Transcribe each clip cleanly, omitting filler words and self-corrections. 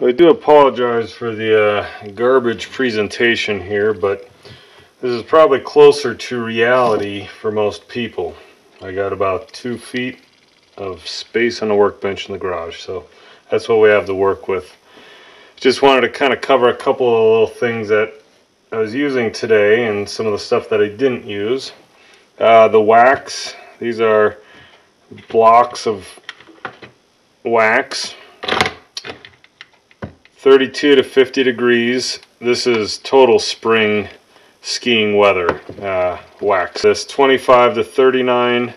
I do apologize for the garbage presentation here, but this is probably closer to reality for most people. I got about 2 feet of space on the workbench in the garage, so that's what we have to work with. Just wanted to kind of cover a couple of little things that I was using today and some of the stuff that I didn't use. The wax, these are blocks of wax. 32 to 50 degrees. This is total spring skiing weather wax. This 25 to 39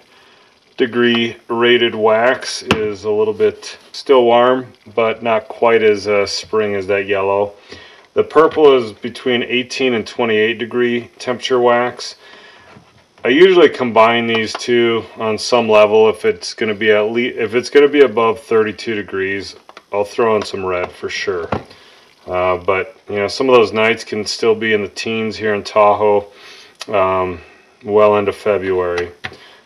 degree rated wax is a little bit still warm, but not quite as spring as that yellow. The purple is between 18 and 28 degree temperature wax. I usually combine these two on some level. If it's going to be at least, if it's going to be above 32 degrees, I'll throw in some red for sure. But you know, some of those nights can still be in the teens here in Tahoe, well into February.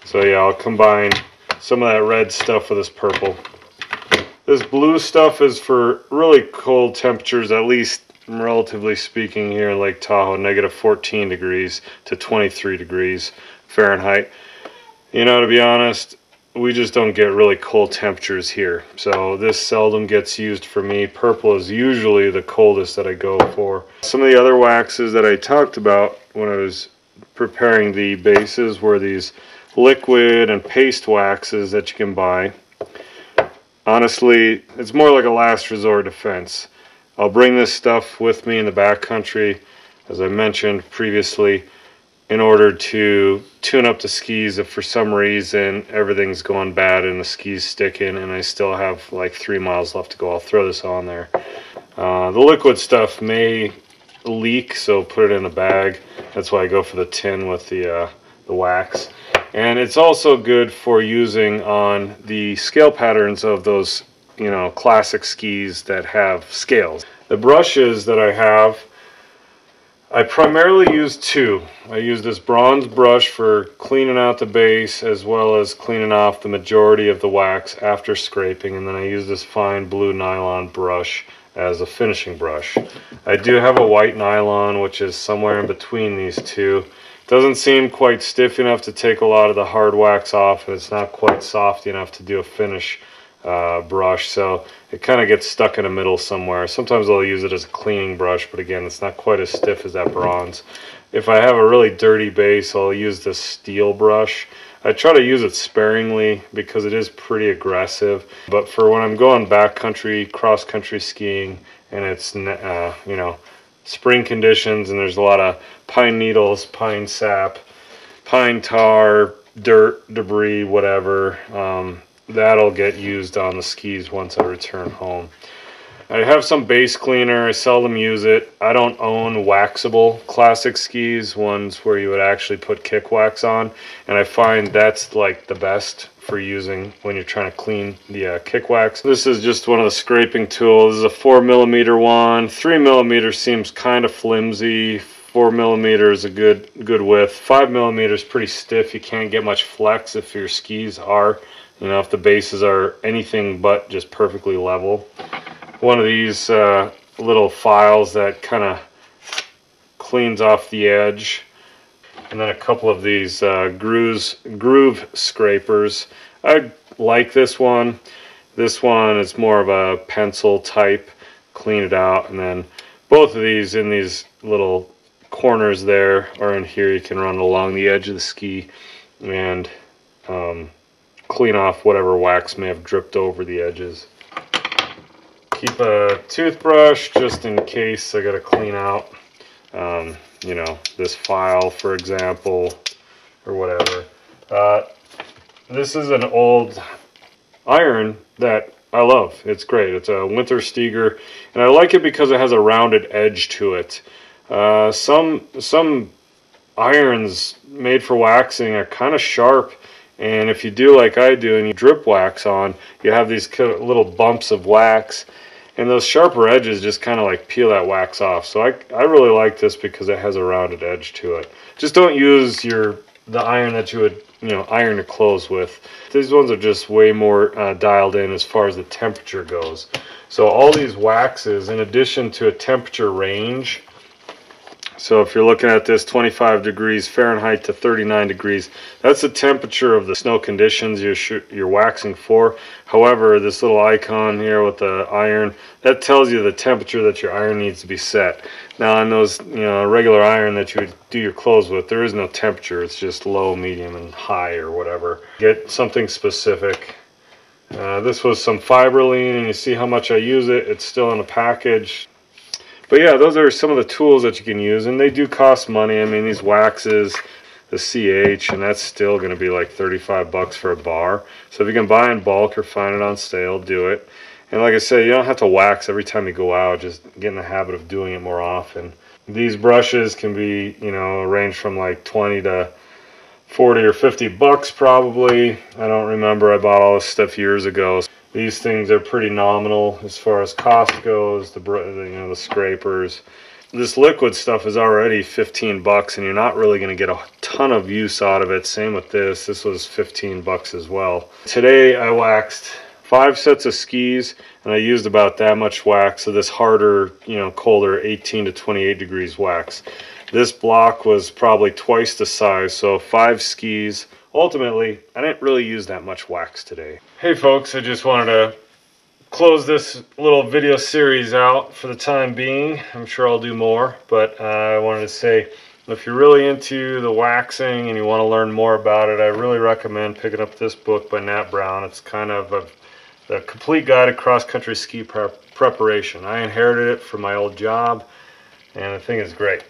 So yeah, I'll combine some of that red stuff with this purple. This blue stuff is for really cold temperatures, at least relatively speaking here in Lake Tahoe, negative 14 degrees to 23 degrees Fahrenheit. You know, to be honest, we just don't get really cold temperatures here, so this seldom gets used for me. Purple is usually the coldest that I go for. Some of the other waxes that I talked about when I was preparing the bases were these liquid and paste waxes that you can buy. Honestly, it's more like a last resort defense. I'll bring this stuff with me in the backcountry, as I mentioned previously, in order to tune up the skis if for some reason everything's going bad and the skis sticking and I still have like 3 miles left to go. I'll throw this on there. The liquid stuff may leak, so put it in a bag. That's why I go for the tin with the wax. And it's also good for using on the scale patterns of those, you know, classic skis that have scales. The brushes that I have, I primarily use two. I use this bronze brush for cleaning out the base as well as cleaning off the majority of the wax after scraping, and then I use this fine blue nylon brush as a finishing brush. I do have a white nylon which is somewhere in between these two. It doesn't seem quite stiff enough to take a lot of the hard wax off, and it's not quite soft enough to do a finish brush, so it kind of gets stuck in the middle somewhere. Sometimes I'll use it as a cleaning brush, but again, it's not quite as stiff as that bronze. If I have a really dirty base, I'll use this steel brush. I try to use it sparingly because it is pretty aggressive, but for when I'm going backcountry, cross-country skiing, and it's, you know, spring conditions and there's a lot of pine needles, pine sap, pine tar, dirt, debris, whatever, that'll get used on the skis once I return home. I have some base cleaner. I seldom use it. I don't own waxable classic skis, ones where you would actually put kick wax on, and I find that's like the best for using when you're trying to clean the kick wax. This is just one of the scraping tools. This is a 4mm one. 3mm seems kind of flimsy. 4mm is a good width. 5mm is pretty stiff. You can't get much flex if your skis are, you know, if the bases are anything but just perfectly level. One of these little files that kind of cleans off the edge. And then a couple of these groove scrapers. I like this one. This one is more of a pencil type. Clean it out. And then both of these in these little corners there or in here, you can run along the edge of the ski and clean off whatever wax may have dripped over the edges. Keep a toothbrush just in case I gotta clean out, you know, this file, for example, or whatever. This is an old iron that I love. It's great. It's a Wintersteiger, and I like it because it has a rounded edge to it. Some irons made for waxing are kind of sharp, and if you do like I do and you drip wax on, you have these little bumps of wax, and those sharper edges just kind of like peel that wax off. So I really like this because it has a rounded edge to it. Just don't use the iron that you would iron your clothes with. These ones are just way more dialed in as far as the temperature goes. So all these waxes, in addition to a temperature range, so if you're looking at this 25 degrees Fahrenheit to 39 degrees, that's the temperature of the snow conditions you're waxing for. However, this little icon here with the iron, that tells you the temperature that your iron needs to be set. Now on those regular iron that you would do your clothes with, there is no temperature. It's just low, medium, and high or whatever. Get something specific. This was some Fibrilene, and you see how much I use it. It's still in a package. But yeah, those are some of the tools that you can use, and they do cost money. I mean, these waxes, the CH, and that's still going to be like 35 bucks for a bar. So if you can buy in bulk or find it on sale, do it. And like I said, you don't have to wax every time you go out. Just get in the habit of doing it more often. These brushes can be, range from like 20 to 40 or 50 bucks probably. I don't remember. I bought all this stuff years ago. These things are pretty nominal as far as cost goes, the scrapers. This liquid stuff is already 15 bucks, and you're not really going to get a ton of use out of it. Same with this. This was 15 bucks as well. Today I waxed 5 sets of skis, and I used about that much wax. So this harder, colder 18 to 28 degrees wax. This block was probably twice the size, so 5 skis. Ultimately, I didn't really use that much wax today. Hey folks, I just wanted to close this little video series out for the time being. I'm sure I'll do more, but I wanted to say, if you're really into the waxing and you want to learn more about it, I really recommend picking up this book by Nat Brown. It's kind of the complete guide to cross-country ski preparation. I inherited it from my old job, and the thing is great.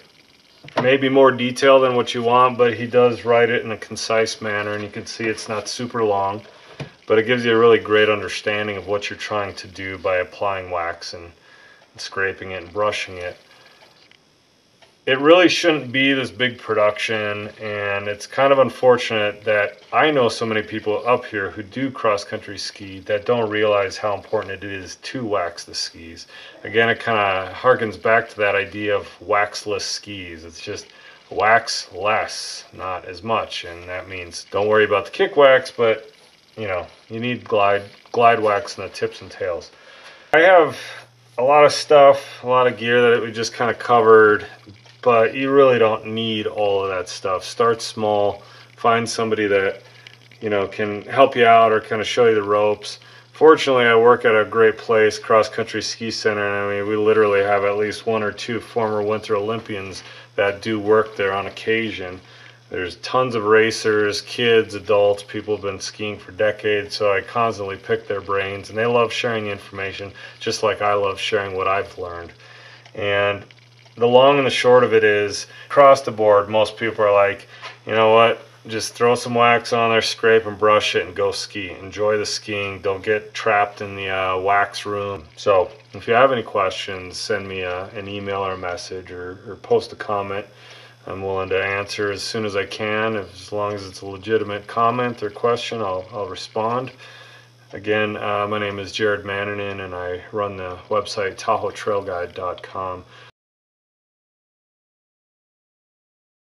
Maybe more detail than what you want, but he does write it in a concise manner, and you can see it's not super long, but it gives you a really great understanding of what you're trying to do by applying wax and scraping it and brushing it. It really shouldn't be this big production, and it's kind of unfortunate that I know so many people up here who do cross-country ski that don't realize how important it is to wax the skis. Again, it kind of harkens back to that idea of waxless skis. It's just wax less, not as much, and that means don't worry about the kick wax, but you need glide wax and the tips and tails. I have a lot of stuff, a lot of gear that we just kind of covered, but you really don't need all of that stuff. Start small, find somebody that can help you out or kind of show you the ropes. Fortunately, I work at a great place, Cross Country Ski Center, and I mean, we literally have at least 1 or 2 former Winter Olympians that do work there on occasion. There's tons of racers, kids, adults, people have been skiing for decades, so I constantly pick their brains, and they love sharing information, just like I love sharing what I've learned. And the long and the short of it is, across the board, most people are like, you know what, just throw some wax on there, scrape and brush it, and go ski. Enjoy the skiing. Don't get trapped in the wax room. So if you have any questions, send me an email or a message, or post a comment. I'm willing to answer as soon as I can. As long as it's a legitimate comment or question, I'll respond. Again, my name is Jared Manninen, and I run the website TahoeTrailGuide.com.